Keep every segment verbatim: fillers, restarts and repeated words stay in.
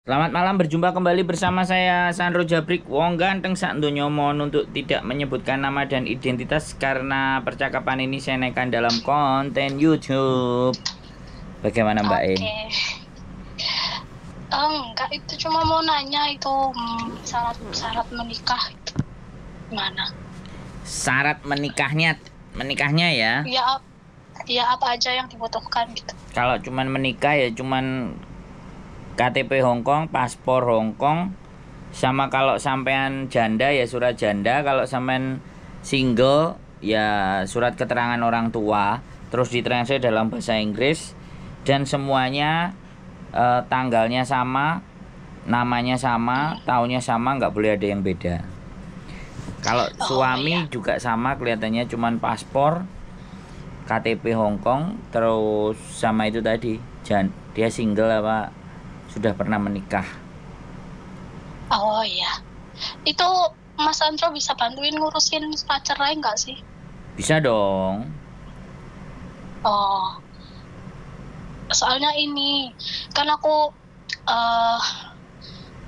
Selamat malam, berjumpa kembali bersama saya Sandro Jabrik. Wong ganteng sak donya, mohon untuk tidak menyebutkan nama dan identitas karena percakapan ini saya naikkan dalam konten YouTube. Bagaimana Mbak E? Okay. Oh, enggak, itu cuma mau nanya itu syarat-syarat menikah itu gimana? Syarat menikahnya, menikahnya ya? Ya, ya apa aja yang dibutuhkan gitu. Kalau cuman menikah ya cuman K T P Hongkong, paspor Hongkong, sama kalau sampean janda ya surat janda, kalau sampean single ya surat keterangan orang tua, terus ditranslate dalam bahasa Inggris, dan semuanya eh, tanggalnya sama, namanya sama, tahunnya sama, nggak boleh ada yang beda. Kalau suami oh, iya. juga sama, kelihatannya cuman paspor, K T P Hongkong, terus sama itu tadi, jan- dia single apa? Sudah pernah menikah. Oh iya. Itu Mas Sandro bisa bantuin ngurusin surat cerai nggak sih? Bisa dong. Oh. Soalnya ini kan aku uh,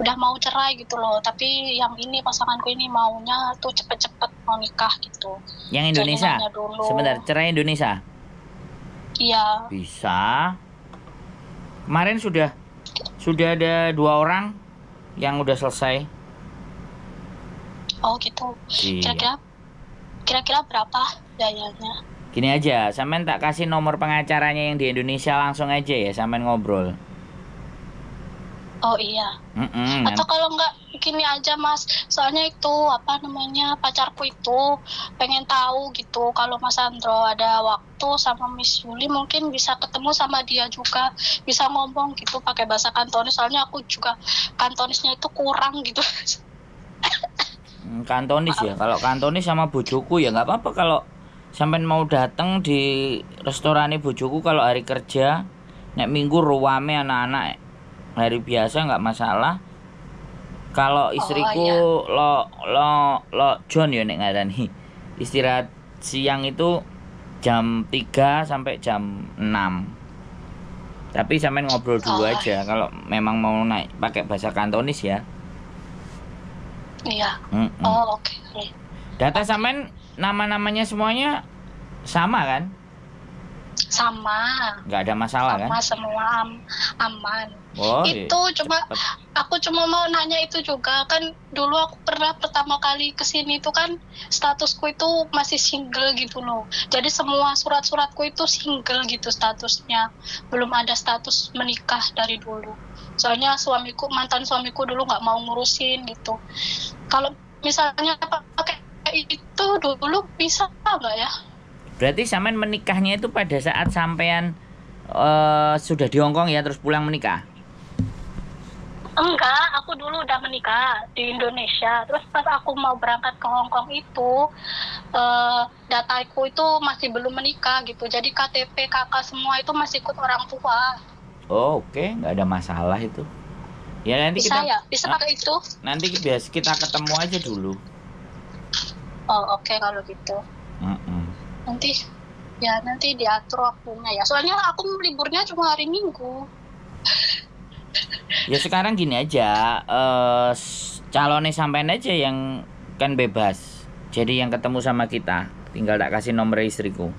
udah mau cerai gitu loh, tapi yang ini pasanganku ini maunya tuh cepet-cepet mau nikah gitu. Yang Indonesia. Sebentar, cerai Indonesia. Iya. Bisa. Kemarin sudah Sudah ada dua orang yang udah selesai. Oh gitu. Kira-kira, kira-kira berapa dayanya? Gini aja, sampean tak kasih nomor pengacaranya yang di Indonesia langsung aja ya, sampean ngobrol. Oh iya. Mm-mm, Atau kalau nggak gini aja Mas, soalnya itu apa namanya pacarku itu pengen tahu gitu kalau Mas Sandro ada waktu sama Miss Yuli mungkin bisa ketemu sama dia juga, bisa ngomong gitu pakai bahasa Kantonis, soalnya aku juga Kantonisnya itu kurang gitu. Kantonis ya, kalau Kantonis sama bojoku ya nggak apa-apa, kalau sampean mau datang di restorannya bojoku kalau hari kerja, nek minggu ruame anak-anak. Hari biasa nggak masalah. Kalau istriku oh, iya. lo lo lo John ya nek ngarani. Istirahat siang itu jam tiga sampai jam enam. Tapi sampean ngobrol dulu oh, aja iya. kalau memang mau naik pakai bahasa Kantonis ya. Iya. Mm-mm. Oh, oke. Okay. Data sampean nama-namanya semuanya sama kan? Sama. Nggak ada masalah sama kan? Sama semua am- aman. Oh, itu iya. cuma Cepet. Aku cuma mau nanya itu juga kan dulu aku pernah pertama kali kesini itu kan statusku itu masih single gitu loh, jadi semua surat-suratku itu single gitu statusnya, belum ada status menikah dari dulu, soalnya suamiku mantan suamiku dulu nggak mau ngurusin gitu. Kalau misalnya pakai itu dulu bisa nggak ya? Berarti sampean menikahnya itu pada saat sampean uh, sudah di Hongkong ya terus pulang menikah? Enggak, aku dulu udah menikah di Indonesia. Terus pas aku mau berangkat ke Hongkong itu, eh, dataku itu masih belum menikah gitu. Jadi K T P kakak semua itu masih ikut orang tua. Oh oke, okay. Nggak ada masalah itu. Ya nanti bisa kita, ya, bisa pakai nah, itu. Nanti biasa kita ketemu aja dulu. Oh oke okay, kalau gitu. Mm-mm. Nanti, ya nanti diatur waktunya ya. Soalnya aku liburnya cuma hari Minggu. Ya sekarang gini aja, uh, calonnya sampean aja yang kan bebas. Jadi yang ketemu sama kita, tinggal tak kasih nomor istriku.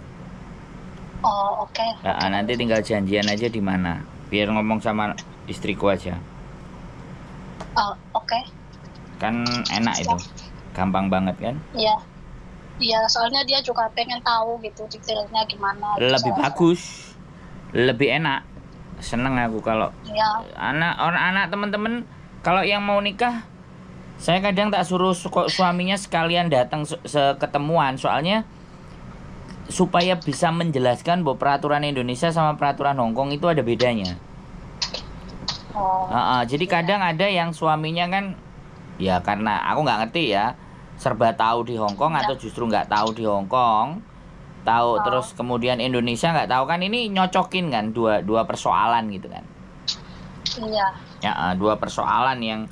Oh oke. Okay. Nah, nanti tinggal janjian aja di mana, biar ngomong sama istriku aja. Oh oke. Okay. Kan enak itu, gampang banget kan? Iya, iya soalnya dia juga pengen tahu gitu detailnya gimana. Lebih bagus, lebih enak. Seneng aku kalau ya. anak orang anak teman-teman kalau yang mau nikah saya kadang tak suruh su- suaminya sekalian datang su- seketemuan soalnya supaya bisa menjelaskan bahwa peraturan Indonesia sama peraturan Hongkong itu ada bedanya. Oh, uh, uh, jadi ya. Kadang ada yang suaminya kan ya karena aku nggak ngerti ya serba tahu di Hongkong ya. Atau justru nggak tahu di Hongkong tahu oh. Terus kemudian Indonesia nggak tahu kan, ini nyocokin kan dua dua persoalan gitu kan. Iya. Ya, dua persoalan yang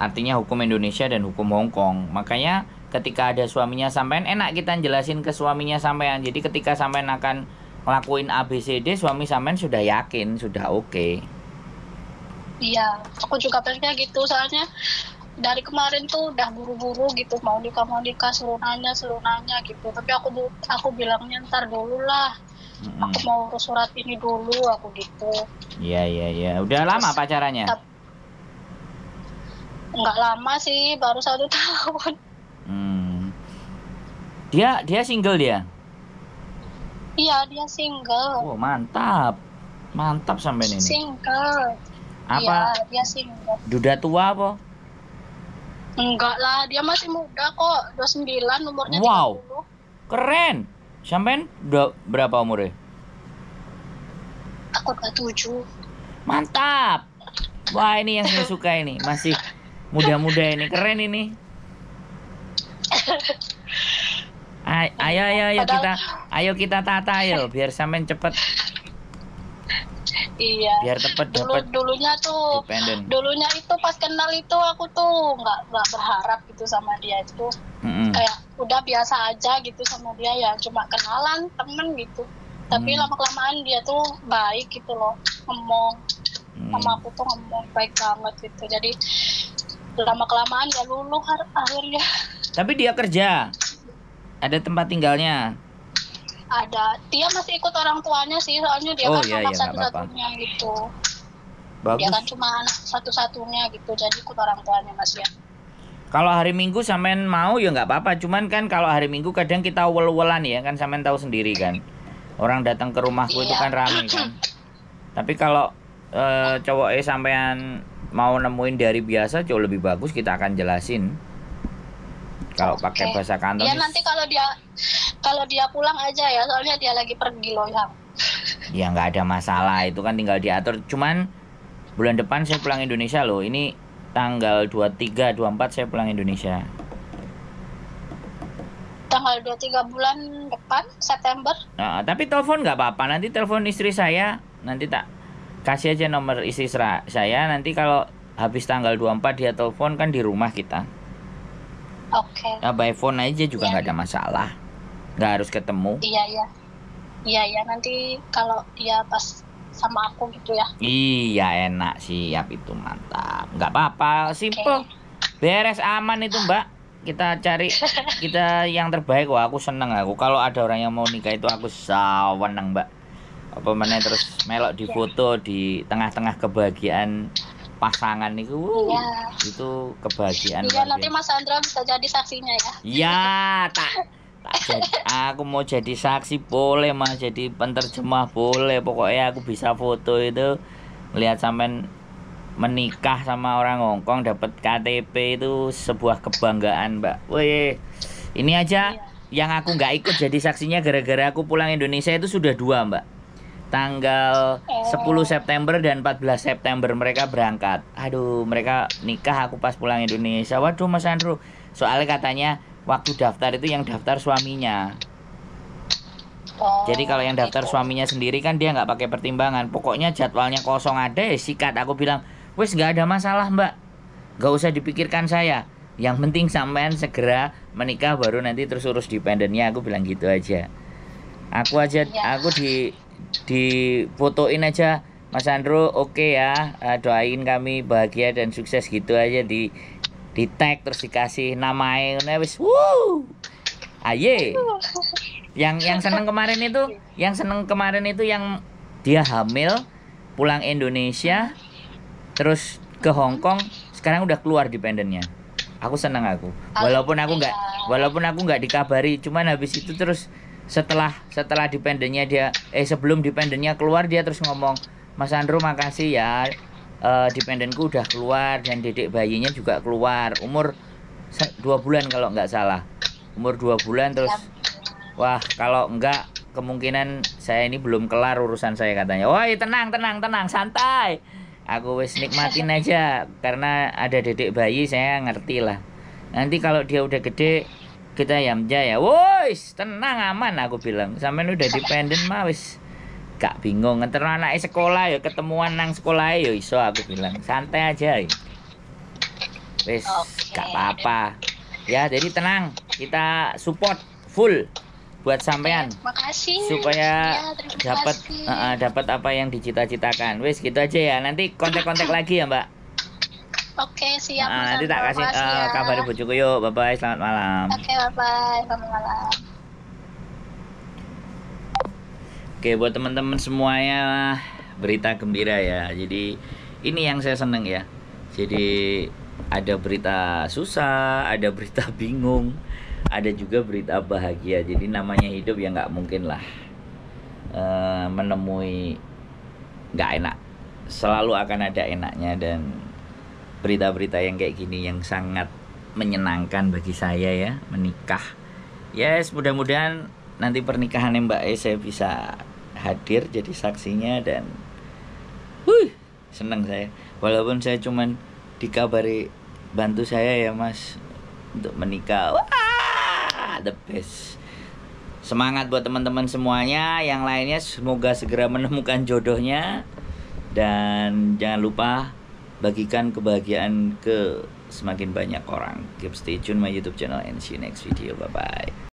artinya hukum Indonesia dan hukum Hongkong. Makanya ketika ada suaminya sampean enak kita jelasin ke suaminya sampean. Jadi ketika sampean akan ngelakuin A B C D suami sampean sudah yakin, sudah oke. Okay. Iya, aku juga pengennya gitu, soalnya dari kemarin tuh udah buru-buru gitu, mau nikah mau nikah selunanya selunanya gitu. Tapi aku aku bilangnya ntar dulu lah, mm-hmm. aku mau urus surat ini dulu, aku gitu. Iya iya iya, udah lama pacarannya? Nggak lama sih, baru satu tahun. Hmm. Dia dia single dia? Iya dia single. Wow mantap, mantap sampai ini. Single. Apa? Ya, dia single. Duda tua apa? Enggak lah, dia masih muda kok, dua puluh sembilan umurnya. Wow, tiga puluh. Keren. Sampean udah berapa umurnya? Aku dua puluh tujuh. Mantap. Wah ini yang saya suka ini, masih muda-muda ini, keren ini. Ay- ayo ayo ayo Padahal... kita, ayo kita tata ayo, biar sampean cepet. Iya. Biar tepat dapat. Dulunya tuh, dependent. Dulunya itu pas kenal itu aku tuh nggak nggak berharap gitu sama dia itu, mm-hmm. kayak udah biasa aja gitu sama dia ya, cuma kenalan temen gitu. Tapi mm. lama kelamaan dia tuh baik gitu loh, ngomong mm. sama aku tuh ngomong baik banget gitu. Jadi lama kelamaan ya luluh akhirnya. Tapi dia kerja, ada tempat tinggalnya. Ada, dia masih ikut orang tuanya sih, soalnya dia oh, kan iya, anak iya, satu-satunya gitu. Bagus. Dia kan cuma anak satu-satunya gitu, jadi ikut orang tuanya Mas ya. Kalau hari Minggu sampean mau ya nggak apa-apa, cuman kan kalau hari Minggu kadang kita wel-welan ya kan, sampean tahu sendiri kan. Orang datang ke rumahku iya. itu kan ramai kan. Tapi kalau e, cowoknya sampean mau nemuin dari biasa jauh lebih bagus, kita akan jelasin. Kalau okay. pakai bahasa kantor. Ya nanti kalau dia Kalau dia pulang aja ya, soalnya dia lagi pergi Loyang. Ya nggak ada masalah, itu kan tinggal diatur. Cuman bulan depan saya pulang Indonesia loh. Ini tanggal dua puluh tiga dua puluh empat saya pulang Indonesia. Tanggal dua puluh tiga bulan depan September. Nah, tapi telepon nggak apa-apa. Nanti telepon istri saya. Nanti tak kasih aja nomor istri saya. Nanti kalau habis tanggal dua puluh empat dia telepon kan di rumah kita. Oke. Okay. Nah, by phone aja juga nggak yeah. ada masalah. Nggak harus ketemu. Iya, iya. Iya, iya. Nanti kalau dia pas sama aku gitu ya. Iya, enak. Siap itu. Mantap. Nggak apa-apa. Simple. Okay. Beres aman itu, Mbak. Kita cari kita yang terbaik. Wah, aku seneng aku. Kalau ada orang yang mau nikah itu aku seneng, Mbak. Apa namanya terus melok di yeah. foto di tengah-tengah kebahagiaan pasangan itu, yeah. itu kebahagiaan. Iya, yeah, nanti Mas Sandro bisa jadi saksinya ya. Iya, tak. Jadi, aku mau jadi saksi boleh Mas, jadi penterjemah boleh, pokoknya aku bisa foto itu lihat sampean menikah sama orang Hongkong dapat K T P itu sebuah kebanggaan Mbak. Weh, ini aja iya. yang aku nggak ikut jadi saksinya gara-gara aku pulang Indonesia itu sudah dua Mbak. Tanggal eh. sepuluh September dan empat belas September mereka berangkat. Aduh, mereka nikah aku pas pulang Indonesia. Waduh Mas Sandro, soalnya katanya waktu daftar itu yang daftar suaminya. Oh, jadi kalau yang daftar gitu. Suaminya sendiri kan dia nggak pakai pertimbangan. Pokoknya jadwalnya kosong ada ya sikat. Aku bilang, wes nggak ada masalah Mbak. Nggak usah dipikirkan saya. Yang penting sampean segera menikah baru nanti terus urus dependennya. Aku bilang gitu aja. Aku aja, ya. aku di difotoin aja. Mas Sandro, oke okay ya. Doain kami bahagia dan sukses gitu aja di. Di tag terus dikasih namanya wis wuh aye yang yang seneng kemarin itu yang seneng kemarin itu yang dia hamil pulang Indonesia terus ke Hongkong sekarang udah keluar dependennya. Aku seneng aku walaupun aku nggak walaupun aku nggak dikabari, cuman habis itu terus setelah setelah dependennya dia eh sebelum dependennya keluar dia terus ngomong, Mas Sandro makasih ya. Uh, dependenku udah keluar dan dedek bayinya juga keluar umur dua bulan kalau nggak salah umur dua bulan terus wah kalau nggak kemungkinan saya ini belum kelar urusan saya katanya. Woi tenang tenang tenang santai aku wis nikmatin aja karena ada dedek bayi saya ngerti lah nanti kalau dia udah gede kita yamja ya. Woi tenang aman aku bilang sampean udah dependen mah wis gak bingung nganter anak sekolah ya ketemuan nang sekolah ya iso aku bilang santai aja ya. Wis okay. gak apa-apa ya jadi tenang kita support full buat sampean. Makasih. Supaya ya, dapat uh, dapat apa yang dicita-citakan. Wes gitu aja ya. Nanti kontak-kontak lagi ya, Mbak. Oke, siap. Nah, nanti tak kasih uh, kabar bojoku yuk. Bye bye, selamat malam. Oke, bye bye, selamat malam. Oke, buat teman-teman semuanya berita gembira ya. Jadi ini yang saya seneng ya. Jadi ada berita susah, ada berita bingung, ada juga berita bahagia. Jadi namanya hidup ya nggak mungkin lah e, menemui nggak enak. Selalu akan ada enaknya dan berita-berita yang kayak gini yang sangat menyenangkan bagi saya ya, menikah. Yes, mudah-mudahan nanti pernikahan Mbak E saya bisa hadir jadi saksinya dan wuh, seneng saya. Walaupun saya cuman dikabari bantu saya ya Mas untuk menikah. Wah, the best. Semangat buat teman-teman semuanya, yang lainnya semoga segera menemukan jodohnya dan jangan lupa bagikan kebahagiaan ke semakin banyak orang. Keep stay tune my YouTube channel and see you next video. Bye bye.